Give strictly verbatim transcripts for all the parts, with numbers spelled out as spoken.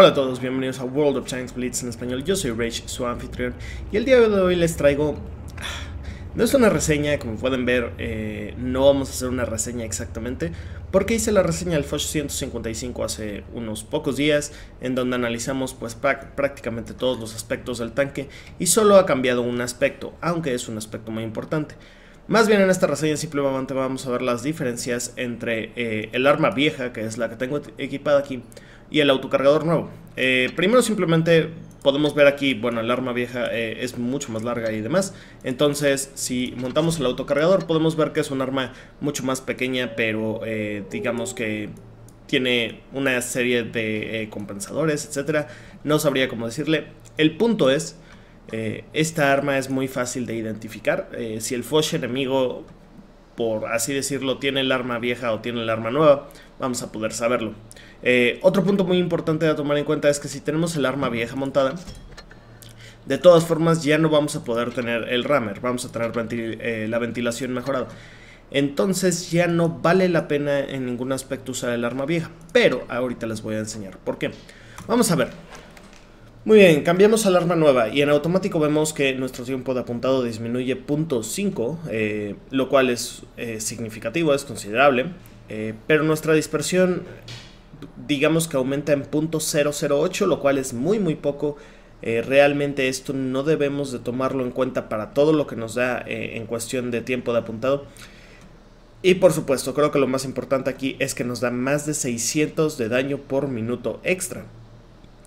Hola a todos, bienvenidos a World of Tanks Blitz en español. Yo soy Rage, su anfitrión, y el día de hoy les traigo... No es una reseña, como pueden ver, eh, no vamos a hacer una reseña exactamente, porque hice la reseña del Foch ciento cincuenta y cinco hace unos pocos días, en donde analizamos pues prácticamente todos los aspectos del tanque, y solo ha cambiado un aspecto, aunque es un aspecto muy importante. Más bien en esta reseña simplemente vamos a ver las diferencias entre eh, el arma vieja, que es la que tengo equipada aquí, y el autocargador nuevo. Eh, primero simplemente podemos ver aquí, bueno, el arma vieja eh, es mucho más larga y demás. Entonces si montamos el autocargador podemos ver que es un arma mucho más pequeña, pero eh, digamos que tiene una serie de eh, compensadores, etcétera. No sabría cómo decirle. El punto es, eh, esta arma es muy fácil de identificar. Eh, si el Foch enemigo, por así decirlo, tiene el arma vieja o tiene el arma nueva, vamos a poder saberlo. Eh, otro punto muy importante a tomar en cuenta es que si tenemos el arma vieja montada, de todas formas ya no vamos a poder tener el rammer, vamos a tener ventil eh, la ventilación mejorada. Entonces ya no vale la pena en ningún aspecto usar el arma vieja, pero ahorita les voy a enseñar por qué. Vamos a ver. Muy bien, cambiamos al arma nueva y en automático vemos que nuestro tiempo de apuntado disminuye punto cinco, eh, lo cual es eh, significativo, es considerable, eh, pero nuestra dispersión digamos que aumenta en punto cero cero ocho, lo cual es muy muy poco. Eh, realmente esto no debemos de tomarlo en cuenta para todo lo que nos da eh, en cuestión de tiempo de apuntado. Y por supuesto, creo que lo más importante aquí es que nos da más de seiscientos de daño por minuto extra.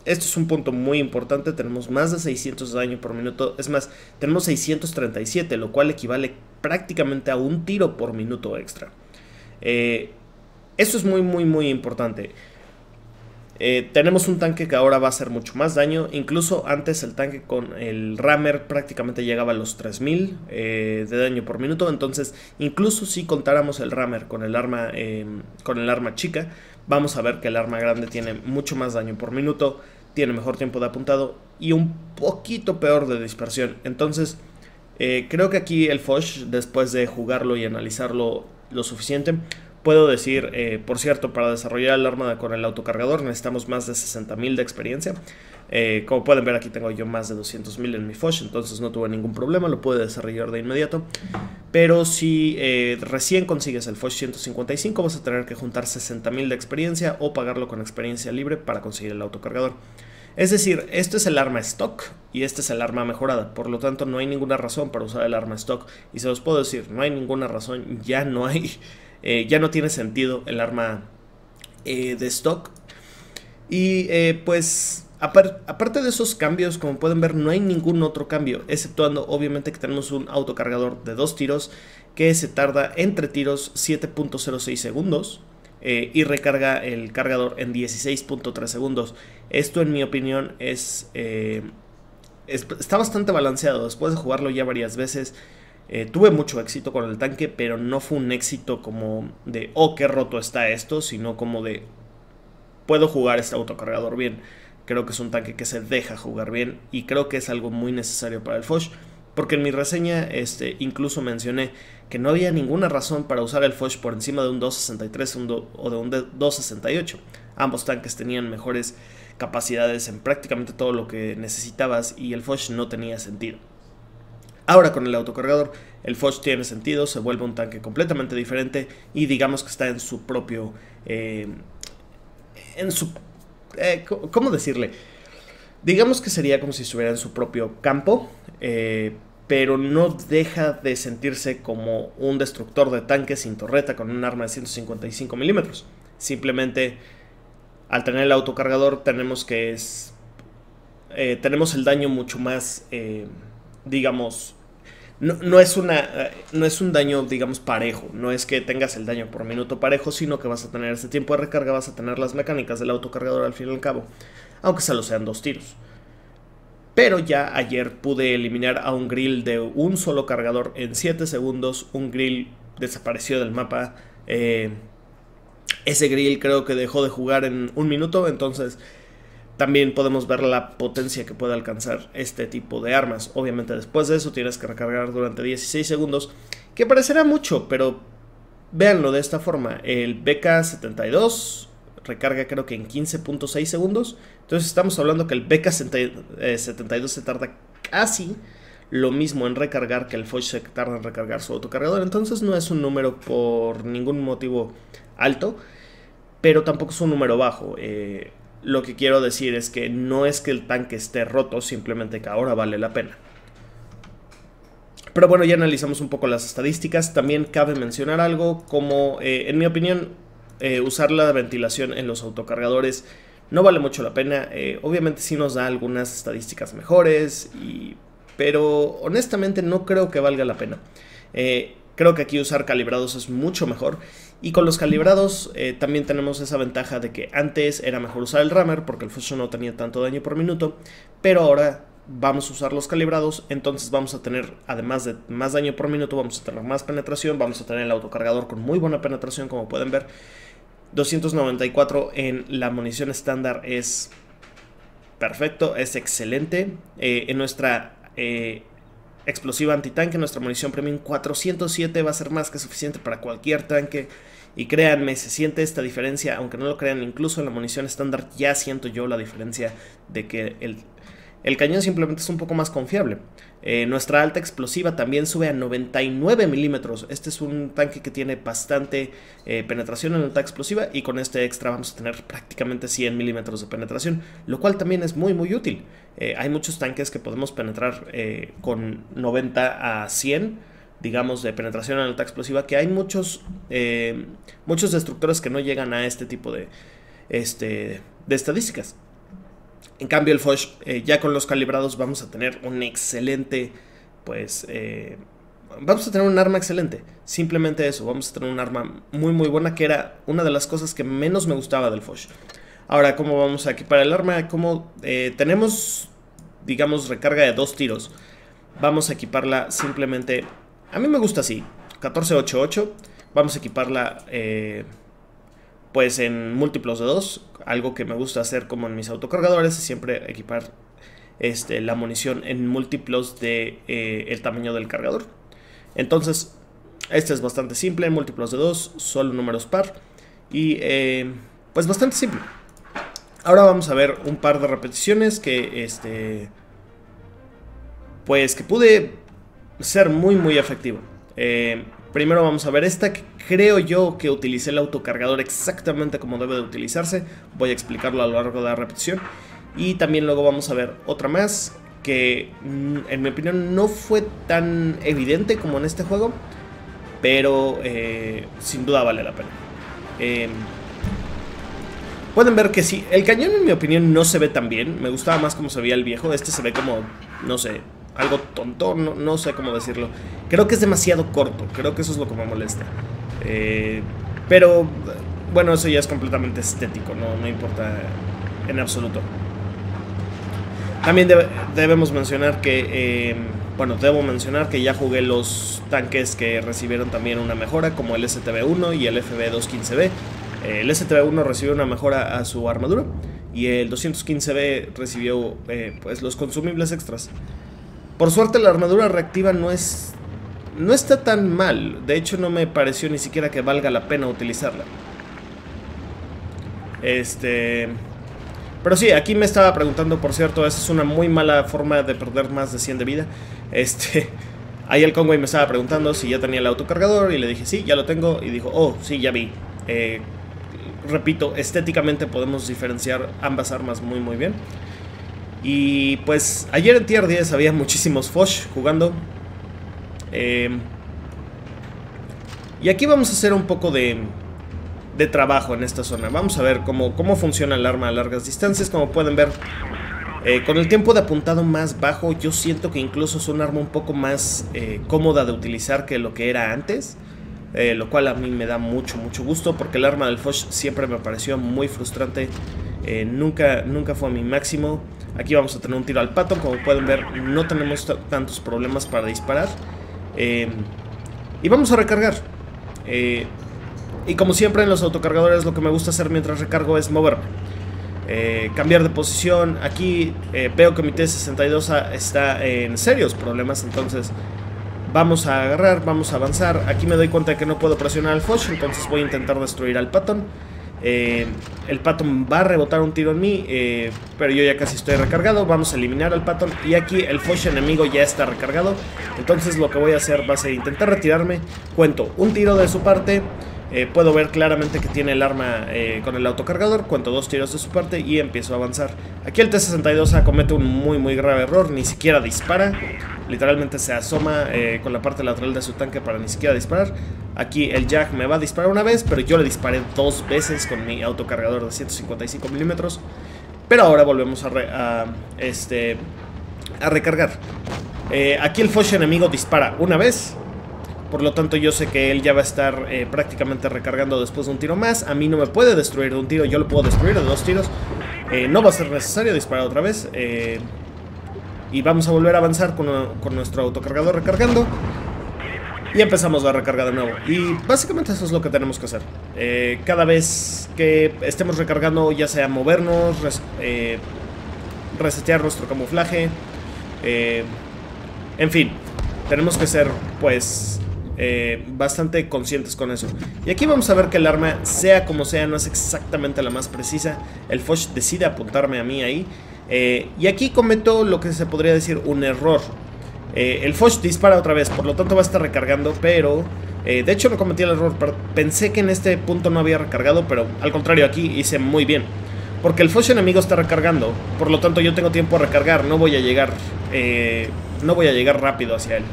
Esto es un punto muy importante, tenemos más de seiscientos de daño por minuto, es más, tenemos seiscientos treinta y siete, lo cual equivale prácticamente a un tiro por minuto extra. Eh, esto es muy muy muy importante. Eh, tenemos un tanque que ahora va a hacer mucho más daño, incluso antes el tanque con el rammer prácticamente llegaba a los tres mil eh, de daño por minuto. Entonces incluso si contáramos el rammer con el arma, eh, con el arma chica, vamos a ver que el arma grande tiene mucho más daño por minuto, tiene mejor tiempo de apuntado y un poquito peor de dispersión. Entonces eh, creo que aquí el Foch, después de jugarlo y analizarlo lo suficiente, puedo decir, eh, por cierto, para desarrollar el arma con el autocargador necesitamos más de sesenta mil de experiencia. Eh, como pueden ver, aquí tengo yo más de doscientos mil en mi Foch, entonces no tuve ningún problema, lo pude desarrollar de inmediato. Pero si eh, recién consigues el Foch ciento cincuenta y cinco vas a tener que juntar sesenta mil de experiencia o pagarlo con experiencia libre para conseguir el autocargador. Es decir, esto es el arma stock y este es el arma mejorada, por lo tanto no hay ninguna razón para usar el arma stock. Y se los puedo decir, no hay ninguna razón, ya no hay... Eh, ya no tiene sentido el arma eh, de stock. Y eh, pues aparte de esos cambios, como pueden ver, no hay ningún otro cambio, exceptuando obviamente que tenemos un autocargador de dos tiros que se tarda entre tiros siete punto cero seis segundos eh, y recarga el cargador en dieciséis punto tres segundos. Esto en mi opinión es, eh, es está bastante balanceado. Después de jugarlo ya varias veces, Eh, tuve mucho éxito con el tanque, pero no fue un éxito como de oh, qué roto está esto, sino como de puedo jugar este autocargador bien. Creo que es un tanque que se deja jugar bien y creo que es algo muy necesario para el Foch, porque en mi reseña este, incluso mencioné que no había ninguna razón para usar el Foch por encima de un dos sesenta y tres o de un dos sesenta y ocho. Ambos tanques tenían mejores capacidades en prácticamente todo lo que necesitabas y el Foch no tenía sentido. Ahora con el autocargador, el Foch tiene sentido, se vuelve un tanque completamente diferente y digamos que está en su propio, eh, en su, eh, ¿cómo decirle? Digamos que sería como si estuviera en su propio campo, eh, pero no deja de sentirse como un destructor de tanques sin torreta con un arma de ciento cincuenta y cinco milímetros. Simplemente al tener el autocargador tenemos que es, eh, tenemos el daño mucho más... Eh, digamos, no, no, es una, no es un daño, digamos, parejo. No es que tengas el daño por minuto parejo, sino que vas a tener ese tiempo de recarga, vas a tener las mecánicas del autocargador al fin y al cabo, aunque solo sean dos tiros. Pero ya ayer pude eliminar a un grill de un solo cargador en siete segundos. Un grill desapareció del mapa. Eh, ese grill creo que dejó de jugar en un minuto, entonces... También podemos ver la potencia que puede alcanzar este tipo de armas. Obviamente después de eso tienes que recargar durante dieciséis segundos, que parecerá mucho, pero véanlo de esta forma. El B K setenta y dos recarga creo que en quince punto seis segundos. Entonces estamos hablando que el B K setenta y dos se tarda casi lo mismo en recargar que el Foch se tarda en recargar su autocargador. Entonces no es un número por ningún motivo alto, pero tampoco es un número bajo. Eh, lo que quiero decir es que no es que el tanque esté roto, simplemente que ahora vale la pena. Pero bueno, ya analizamos un poco las estadísticas. También cabe mencionar algo como, eh, en mi opinión, eh, usar la ventilación en los autocargadores no vale mucho la pena. Eh, obviamente sí nos da algunas estadísticas mejores, y, pero honestamente no creo que valga la pena. Eh, creo que aquí usar calibrados es mucho mejor. Y con los calibrados eh, también tenemos esa ventaja de que antes era mejor usar el rammer porque el Foch no tenía tanto daño por minuto, pero ahora vamos a usar los calibrados, entonces vamos a tener, además de más daño por minuto, vamos a tener más penetración, vamos a tener el autocargador con muy buena penetración, como pueden ver. doscientos noventa y cuatro en la munición estándar es perfecto, es excelente. Eh, en nuestra eh, explosiva antitanque, nuestra munición premium, cuatrocientos siete va a ser más que suficiente para cualquier tanque. Y créanme, se siente esta diferencia, aunque no lo crean, incluso en la munición estándar ya siento yo la diferencia de que el... El cañón simplemente es un poco más confiable. Eh, nuestra alta explosiva también sube a noventa y nueve milímetros. Este es un tanque que tiene bastante eh, penetración en alta explosiva. Y con este extra vamos a tener prácticamente cien milímetros de penetración, lo cual también es muy muy útil. Eh, hay muchos tanques que podemos penetrar eh, con noventa a cien, digamos, de penetración en alta explosiva, que hay muchos, eh, muchos destructores que no llegan a este tipo de, este, de estadísticas. En cambio el Foch, eh, ya con los calibrados vamos a tener un excelente, pues, eh, vamos a tener un arma excelente. Simplemente eso, vamos a tener un arma muy muy buena, que era una de las cosas que menos me gustaba del Foch. Ahora, ¿cómo vamos aquí para el arma? ¿Cómo, eh, tenemos, digamos, recarga de dos tiros? Vamos a equiparla simplemente, a mí me gusta así, catorce ocho ocho, vamos a equiparla... Eh, pues en múltiplos de dos, algo que me gusta hacer como en mis autocargadores, es siempre equipar este, la munición en múltiplos de eh, el tamaño del cargador. Entonces, este es bastante simple, en múltiplos de dos, solo números par, y eh, pues bastante simple. Ahora vamos a ver un par de repeticiones que, este, pues que pude ser muy muy efectivo. Eh, Primero vamos a ver esta, que creo yo que utilicé el autocargador exactamente como debe de utilizarse. Voy a explicarlo a lo largo de la repetición. Y también luego vamos a ver otra más, que en mi opinión no fue tan evidente como en este juego, pero eh, sin duda vale la pena. Eh, pueden ver que sí, el cañón en mi opinión no se ve tan bien. Me gustaba más como se veía el viejo. Este se ve como, no sé... algo tonto, no, no sé cómo decirlo. Creo que es demasiado corto, creo que eso es lo que me molesta. Eh, pero, bueno, eso ya es completamente estético, no, no importa en absoluto. También deb- debemos mencionar que, eh, bueno, debo mencionar que ya jugué los tanques que recibieron también una mejora, como el S T B uno y el F B doscientos quince B. El S T B uno recibió una mejora a su armadura y el doscientos quince B recibió eh, pues los consumibles extras. Por suerte la armadura reactiva no es no está tan mal. De hecho no me pareció ni siquiera que valga la pena utilizarla. Este... Pero sí, aquí me estaba preguntando, por cierto, esa es una muy mala forma de perder más de cien de vida. Este... Ahí el Kongwei me estaba preguntando si ya tenía el autocargador y le dije sí, ya lo tengo. Y dijo, oh, sí, ya vi. Eh, repito, estéticamente podemos diferenciar ambas armas muy muy bien. Y pues ayer en tier diez había muchísimos Foch jugando. Eh, y aquí vamos a hacer un poco de, de trabajo en esta zona. Vamos a ver cómo, cómo funciona el arma a largas distancias. Como pueden ver, eh, con el tiempo de apuntado más bajo, yo siento que incluso es un arma un poco más eh, cómoda de utilizar que lo que era antes. Eh, lo cual a mí me da mucho, mucho gusto, porque el arma del Foch siempre me pareció muy frustrante. Eh, nunca, nunca fue a mi máximo. Aquí vamos a tener un tiro al pato. Como pueden ver, no tenemos tantos problemas para disparar. Eh, y vamos a recargar. Eh, y como siempre en los autocargadores, lo que me gusta hacer mientras recargo es moverme. Eh, cambiar de posición. Aquí eh, veo que mi T sesenta y dos A está en serios problemas. Entonces vamos a agarrar, vamos a avanzar. Aquí me doy cuenta de que no puedo presionar al Foch, entonces voy a intentar destruir al patón. Eh, el Patton va a rebotar un tiro en mí, eh, pero yo ya casi estoy recargado. Vamos a eliminar al Patton. Y aquí el Foch enemigo ya está recargado. Entonces lo que voy a hacer va a ser intentar retirarme. Cuento un tiro de su parte. Eh, puedo ver claramente que tiene el arma eh, con el autocargador. Cuento dos tiros de su parte y empiezo a avanzar. Aquí el T sesenta y dos A comete un muy muy grave error. Ni siquiera dispara. Literalmente se asoma eh, con la parte lateral de su tanque para ni siquiera disparar. Aquí el Jag me va a disparar una vez, pero yo le disparé dos veces con mi autocargador de ciento cincuenta y cinco milímetros. Pero ahora volvemos a, re, a, este, a recargar. Eh, aquí el Foch enemigo dispara una vez. Por lo tanto yo sé que él ya va a estar eh, prácticamente recargando después de un tiro más. A mí no me puede destruir de un tiro, yo lo puedo destruir de dos tiros. Eh, no va a ser necesario disparar otra vez. Eh, y vamos a volver a avanzar con, con nuestro autocargador recargando. Y empezamos la recarga de nuevo. Y básicamente eso es lo que tenemos que hacer. Eh, cada vez que estemos recargando, ya sea movernos, res, eh, resetear nuestro camuflaje. Eh, en fin, tenemos que ser pues... Eh, bastante conscientes con eso. Y aquí vamos a ver que el arma, sea como sea, no es exactamente la más precisa. El Foch decide apuntarme a mí ahí. eh, Y aquí cometo lo que se podría decir un error. eh, El Foch dispara otra vez, por lo tanto va a estar recargando. Pero, eh, de hecho no cometí el error. Pensé que en este punto no había recargado, pero al contrario aquí hice muy bien, porque el Foch enemigo está recargando. Por lo tanto yo tengo tiempo a recargar. No voy a llegar eh, No voy a llegar rápido hacia él.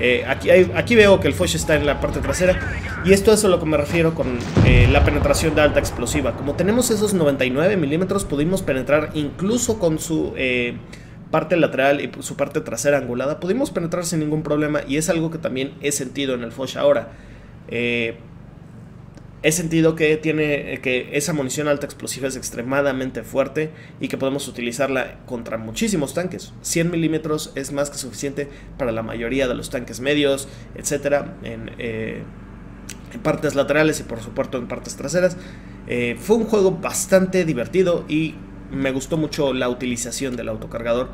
Eh, aquí, aquí veo que el Foch está en la parte trasera. Y esto es a lo que me refiero con eh, la penetración de alta explosiva. Como tenemos esos noventa y nueve milímetros, pudimos penetrar incluso con su eh, parte lateral y su parte trasera angulada. Pudimos penetrar sin ningún problema. Y es algo que también he sentido en el Foch ahora. eh, He sentido que tiene que esa munición alta explosiva es extremadamente fuerte y que podemos utilizarla contra muchísimos tanques. cien milímetros es más que suficiente para la mayoría de los tanques medios, etcétera, en, eh, en partes laterales y por supuesto en partes traseras. Eh, fue un juego bastante divertido y me gustó mucho la utilización del autocargador.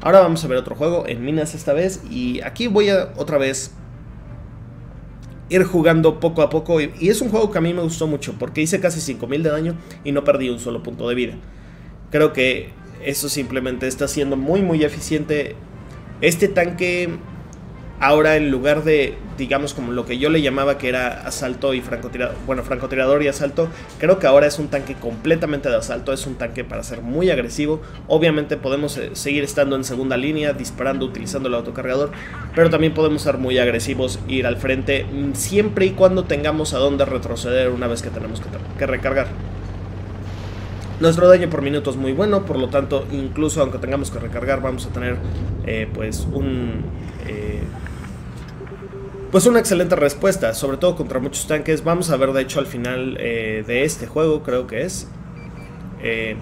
Ahora vamos a ver otro juego en minas esta vez, y aquí voy a otra vez ir jugando poco a poco, y es un juego que a mí me gustó mucho porque hice casi cinco mil de daño y no perdí un solo punto de vida. Creo que eso simplemente está siendo muy muy eficiente. Este tanque ahora, en lugar de, digamos, como lo que yo le llamaba que era asalto y francotirador, bueno, francotirador y asalto, creo que ahora es un tanque completamente de asalto. Es un tanque para ser muy agresivo. Obviamente podemos seguir estando en segunda línea, disparando, utilizando el autocargador, pero también podemos ser muy agresivos, ir al frente, siempre y cuando tengamos a dónde retroceder una vez que tenemos que, que recargar. Nuestro daño por minuto es muy bueno, por lo tanto, incluso aunque tengamos que recargar, vamos a tener eh, pues un... Eh, Pues una excelente respuesta, sobre todo contra muchos tanques. Vamos a ver de hecho al final eh, de este juego, creo que es. Eh,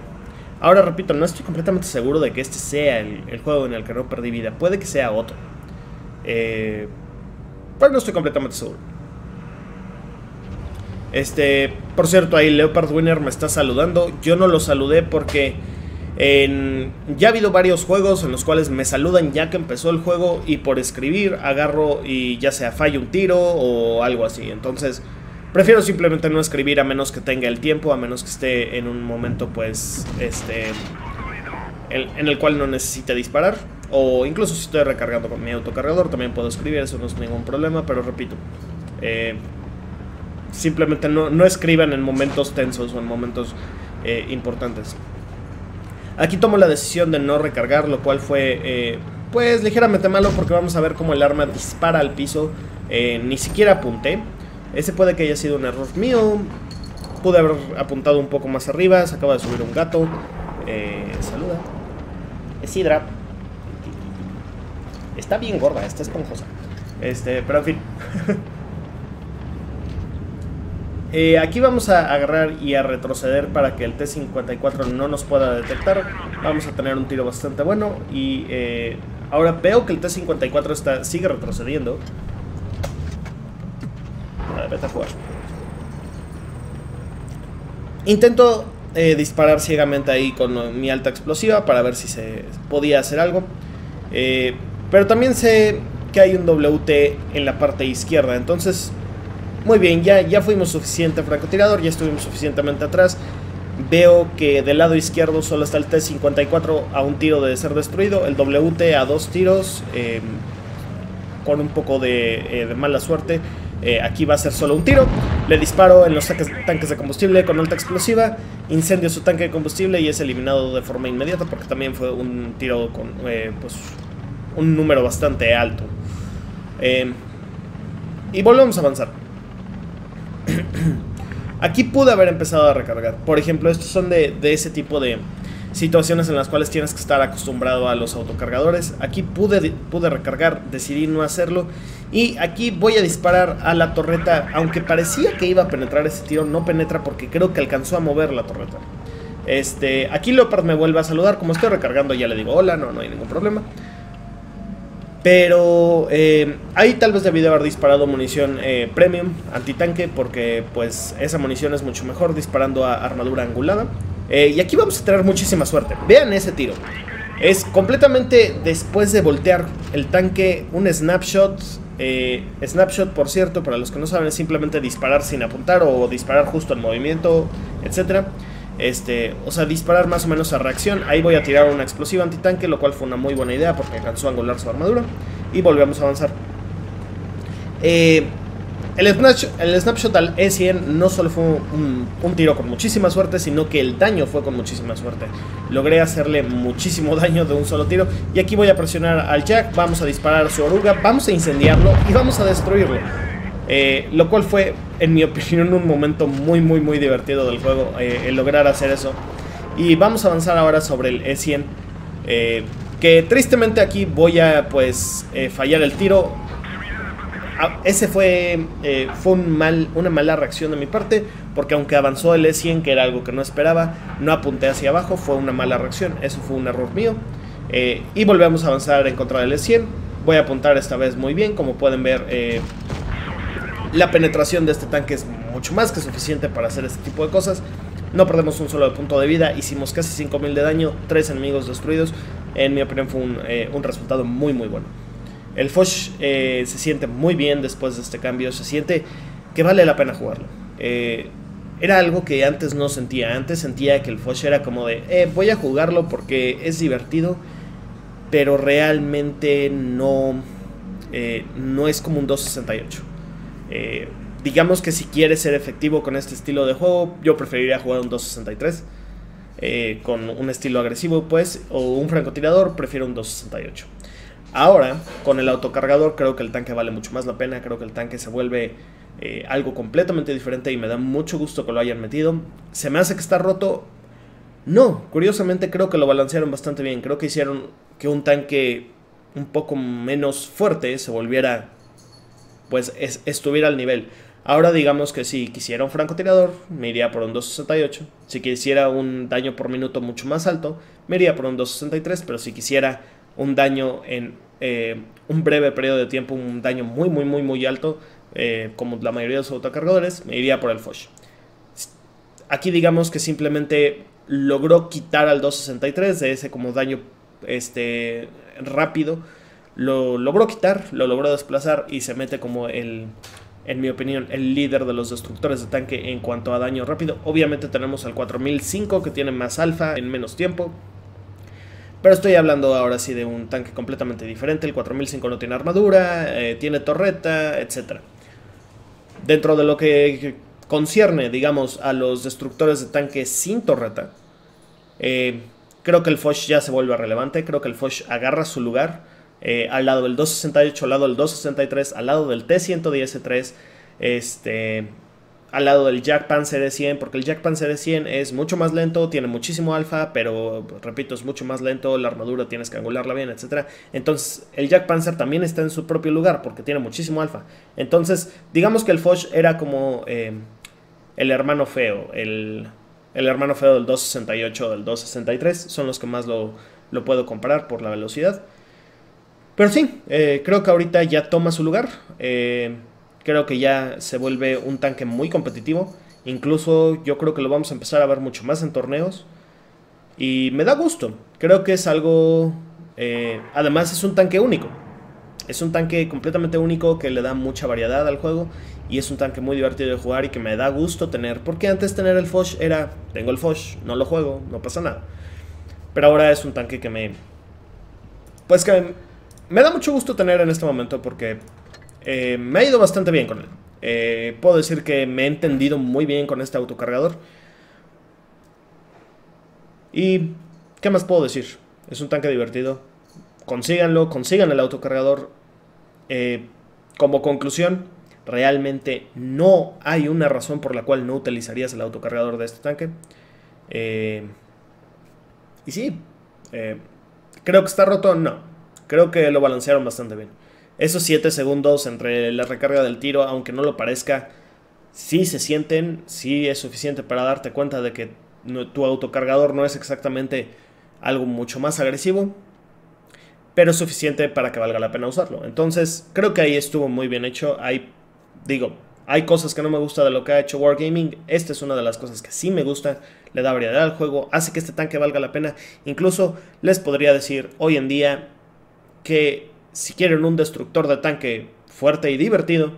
ahora repito, no estoy completamente seguro de que este sea el, el juego en el que no perdí vida. Puede que sea otro. Eh, pero no estoy completamente seguro. Este, por cierto, ahí Leopard Winner me está saludando. Yo no lo saludé porque... En, ya ha habido varios juegos en los cuales me saludan ya que empezó el juego, y por escribir agarro y ya sea fallo un tiro o algo así. Entonces prefiero simplemente no escribir, a menos que tenga el tiempo, a menos que esté en un momento pues este en, en el cual no necesite disparar, o incluso si estoy recargando con mi autocargador también puedo escribir, eso no es ningún problema. Pero repito, eh, simplemente no, no escriban en momentos tensos o en momentos eh, importantes. Aquí tomo la decisión de no recargar, lo cual fue eh, pues ligeramente malo, porque vamos a ver cómo el arma dispara al piso. eh, Ni siquiera apunté. Ese puede que haya sido un error mío. Pude haber apuntado un poco más arriba. Se acaba de subir un gato. eh, Saluda. Es hidra. Está bien gorda, está esponjosa. Este, pero en fin. Eh, aquí vamos a agarrar y a retroceder para que el T cincuenta y cuatro no nos pueda detectar. Vamos a tener un tiro bastante bueno. Y eh, ahora veo que el T cincuenta y cuatro está, sigue retrocediendo. Vale, vete a jugar. Intento eh, disparar ciegamente ahí con mi alta explosiva para ver si se podía hacer algo. Eh, pero también sé que hay un W T en la parte izquierda, entonces... Muy bien, ya, ya fuimos suficiente francotirador, ya estuvimos suficientemente atrás. Veo que del lado izquierdo solo está el T cincuenta y cuatro a un tiro de ser destruido, el W T a dos tiros, eh, con un poco de, eh, de mala suerte. Eh, aquí va a ser solo un tiro. Le disparo en los tanques, tanques de combustible con alta explosiva. Incendio su tanque de combustible y es eliminado de forma inmediata, porque también fue un tiro con eh, pues, un número bastante alto. Eh, y volvemos a avanzar. Aquí pude haber empezado a recargar. Por ejemplo, estos son de, de ese tipo de situaciones en las cuales tienes que estar acostumbrado a los autocargadores. Aquí pude, pude recargar, decidí no hacerlo. Y aquí voy a disparar a la torreta. Aunque parecía que iba a penetrar ese tiro, no penetra porque creo que alcanzó a mover la torreta. Este, aquí Leopard me vuelve a saludar. Como estoy recargando, ya le digo hola, no, no hay ningún problema. Pero eh, ahí tal vez debí de haber disparado munición eh, premium, antitanque, porque pues esa munición es mucho mejor disparando a armadura angulada. Eh, y aquí vamos a tener muchísima suerte. Vean ese tiro. Es completamente después de voltear el tanque, un snapshot. Eh, snapshot, por cierto, para los que no saben, es simplemente disparar sin apuntar o disparar justo en movimiento, etcétera. Este, o sea, disparar más o menos a reacción. Ahí voy a tirar una explosiva antitanque, lo cual fue una muy buena idea porque alcanzó a angular su armadura. Y volvemos a avanzar. eh, el, snapshot, el snapshot al E cien no solo fue un, un tiro con muchísima suerte, sino que el daño fue con muchísima suerte. Logré hacerle muchísimo daño de un solo tiro. Y aquí voy a presionar al Jack, vamos a disparar a su oruga, vamos a incendiarlo y vamos a destruirlo. Eh, lo cual fue, en mi opinión, un momento muy muy muy divertido del juego, eh, el lograr hacer eso. Y vamos a avanzar ahora sobre el E cien, eh, que tristemente aquí voy a pues eh, fallar el tiro. ah, Ese fue, eh, fue un mal, una mala reacción de mi parte, porque aunque avanzó el E cien, que era algo que no esperaba, no apunté hacia abajo, fue una mala reacción. Eso fue un error mío. eh, Y volvemos a avanzar en contra del E cien. Voy a apuntar esta vez muy bien, como pueden ver. eh, La penetración de este tanque es mucho más que suficiente para hacer este tipo de cosas. No perdemos un solo punto de vida. Hicimos casi cinco mil de daño. tres enemigos destruidos. En mi opinión fue un, eh, un resultado muy muy bueno. El Foch eh, se siente muy bien después de este cambio. Se siente que vale la pena jugarlo. Eh, era algo que antes no sentía. Antes sentía que el Foch era como de eh, voy a jugarlo porque es divertido. Pero realmente no, eh, no es como un dos sesenta y ocho. Eh, digamos que si quieres ser efectivo con este estilo de juego, yo preferiría jugar un dos sesenta y tres, eh, con un estilo agresivo pues, o un francotirador. Prefiero un dos sesenta y ocho. Ahora, con el autocargador creo que el tanque vale mucho más la pena. Creo que el tanque se vuelve eh, algo completamente diferente y me da mucho gusto que lo hayan metido. ¿Se me hace que está roto? No, curiosamente creo que lo balancearon bastante bien. Creo que hicieron que un tanque un poco menos fuerte se volviera... pues es, estuviera al nivel. Ahora digamos que si quisiera un francotirador, me iría por un dos sesenta y ocho. Si quisiera un daño por minuto mucho más alto, me iría por un dos sesenta y tres. Pero si quisiera un daño en eh, un breve periodo de tiempo, un daño muy muy muy muy alto, eh, como la mayoría de los autocargadores, me iría por el Foch. Aquí digamos que simplemente logró quitar al dos sesenta y tres de ese como daño este, rápido. Lo logró quitar, lo logró desplazar y se mete como el, en mi opinión, el líder de los destructores de tanque en cuanto a daño rápido. Obviamente tenemos al cuatro mil cinco que tiene más alfa en menos tiempo. Pero estoy hablando ahora sí de un tanque completamente diferente. El cuatro mil cinco no tiene armadura, eh, tiene torreta, etcétera. Dentro de lo que concierne, digamos, a los destructores de tanque sin torreta, eh, creo que el Foch ya se vuelve relevante. Creo que el Foch agarra su lugar. Eh, al lado del dos sesenta y ocho, al lado del dos sesenta y tres, al lado del T ciento diez E tres, este, al lado del Jagdpanzer E cien, porque el Jagdpanzer E cien es mucho más lento, tiene muchísimo alfa, pero repito, es mucho más lento, la armadura tienes que angularla bien, etcétera. Entonces el Jagdpanzer también está en su propio lugar porque tiene muchísimo alfa. Entonces digamos que el Foch era como eh, el hermano feo, el, el hermano feo del dos sesenta y ocho, del dos sesenta y tres, son los que más lo, lo puedo comparar por la velocidad. Pero sí, eh, creo que ahorita ya toma su lugar. Eh, creo que ya se vuelve un tanque muy competitivo. Incluso yo creo que lo vamos a empezar a ver mucho más en torneos. Y me da gusto. Creo que es algo... Eh, además es un tanque único. Es un tanque completamente único que le da mucha variedad al juego. y es un tanque muy divertido de jugar y que me da gusto tener, porque antes tener el Foch era, tengo el Foch, no lo juego, no pasa nada. Pero ahora es un tanque que me, pues que me da mucho gusto tener en este momento, porque eh, me ha ido bastante bien con él. Eh, puedo decir que me he entendido muy bien con este autocargador. Y ¿qué más puedo decir? Es un tanque divertido. Consíganlo, consigan el autocargador. Eh, como conclusión, realmente no hay una razón por la cual no utilizarías el autocargador de este tanque. Eh, y sí, eh, creo que está roto. No, creo que lo balancearon bastante bien. Esos siete segundos entre la recarga del tiro, aunque no lo parezca, sí se sienten, sí es suficiente para darte cuenta de que no, tu autocargador no es exactamente algo mucho más agresivo, pero es suficiente para que valga la pena usarlo. Entonces creo que ahí estuvo muy bien hecho. Hay, digo, hay cosas que no me gusta de lo que ha hecho Wargaming. Esta es una de las cosas que sí me gusta. Le da variedad al juego, hace que este tanque valga la pena. Incluso les podría decir hoy en día que si quieren un destructor de tanque fuerte y divertido,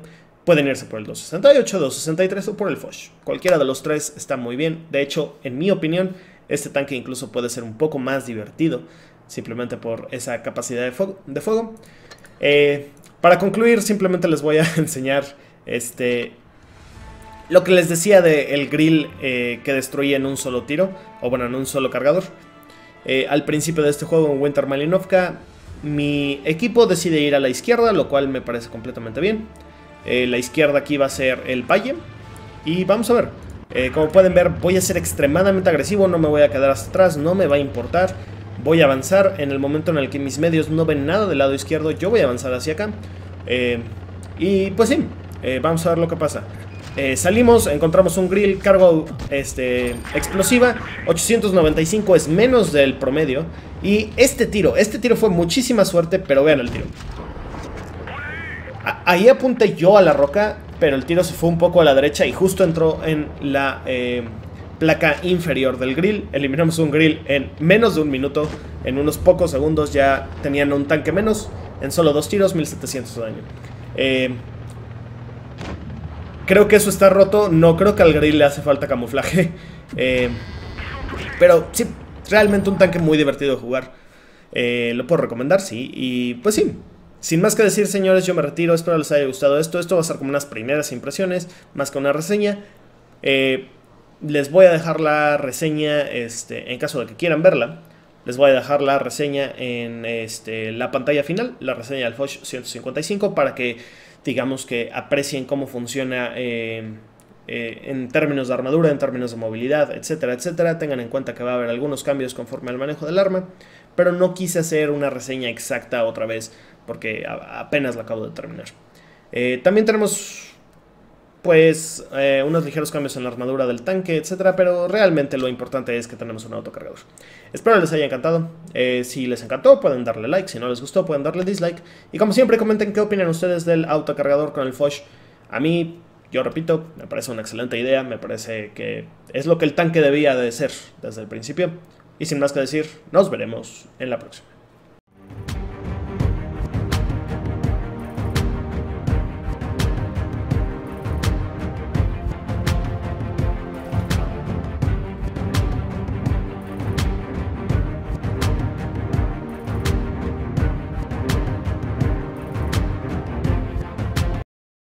pueden irse por el dos sesenta y ocho, dos sesenta y tres o por el Foch. Cualquiera de los tres está muy bien. De hecho, en mi opinión, este tanque incluso puede ser un poco más divertido, simplemente por esa capacidad de fuego. De fuego. Eh, para concluir, simplemente les voy a enseñar este, lo que les decía del grill eh, que destruye en un solo tiro, o bueno, en un solo cargador. Eh, al principio de este juego, en Winter Malinovka, mi equipo decide ir a la izquierda, lo cual me parece completamente bien. Eh, la izquierda aquí va a ser el valle. Y vamos a ver. Eh, como pueden ver, voy a ser extremadamente agresivo. No me voy a quedar hasta atrás, no me va a importar. Voy a avanzar. En el momento en el que mis medios no ven nada del lado izquierdo, yo voy a avanzar hacia acá. Eh, y pues sí, eh, vamos a ver lo que pasa. Eh, salimos, encontramos un grill, cargo este, explosiva, ochocientos noventa y cinco es menos del promedio. Y este tiro, este tiro fue muchísima suerte, pero vean el tiro. A ahí apunté yo a la roca, pero el tiro se fue un poco a la derecha y justo entró en la eh, placa inferior del grill. Eliminamos un grill en menos de un minuto, en unos pocos segundos ya tenían un tanque menos, en solo dos tiros, mil setecientos de daño. Eh... Creo que eso está roto, no creo que al grill le hace falta camuflaje. Eh, pero sí, realmente un tanque muy divertido de jugar. Eh, lo puedo recomendar, sí. Y pues sí, sin más que decir, señores, yo me retiro. Espero les haya gustado esto. Esto va a ser como unas primeras impresiones, más que una reseña. Eh, les voy a dejar la reseña, este, en caso de que quieran verla, les voy a dejar la reseña en este, la pantalla final, la reseña del Foch ciento cincuenta y cinco, para que digamos que aprecien cómo funciona eh, eh, en términos de armadura, en términos de movilidad, etcétera, etcétera. Tengan en cuenta que va a haber algunos cambios conforme al manejo del arma, pero no quise hacer una reseña exacta otra vez porque apenas la acabo de terminar. Eh, también tenemos pues eh, unos ligeros cambios en la armadura del tanque, etcétera, pero realmente lo importante es que tenemos un autocargador. Espero les haya encantado. Eh, si les encantó, pueden darle like. Si no les gustó, pueden darle dislike. Y como siempre, comenten qué opinan ustedes del autocargador con el Foch. A mí, yo repito, me parece una excelente idea. Me parece que es lo que el tanque debía de ser desde el principio. Y sin más que decir, nos veremos en la próxima.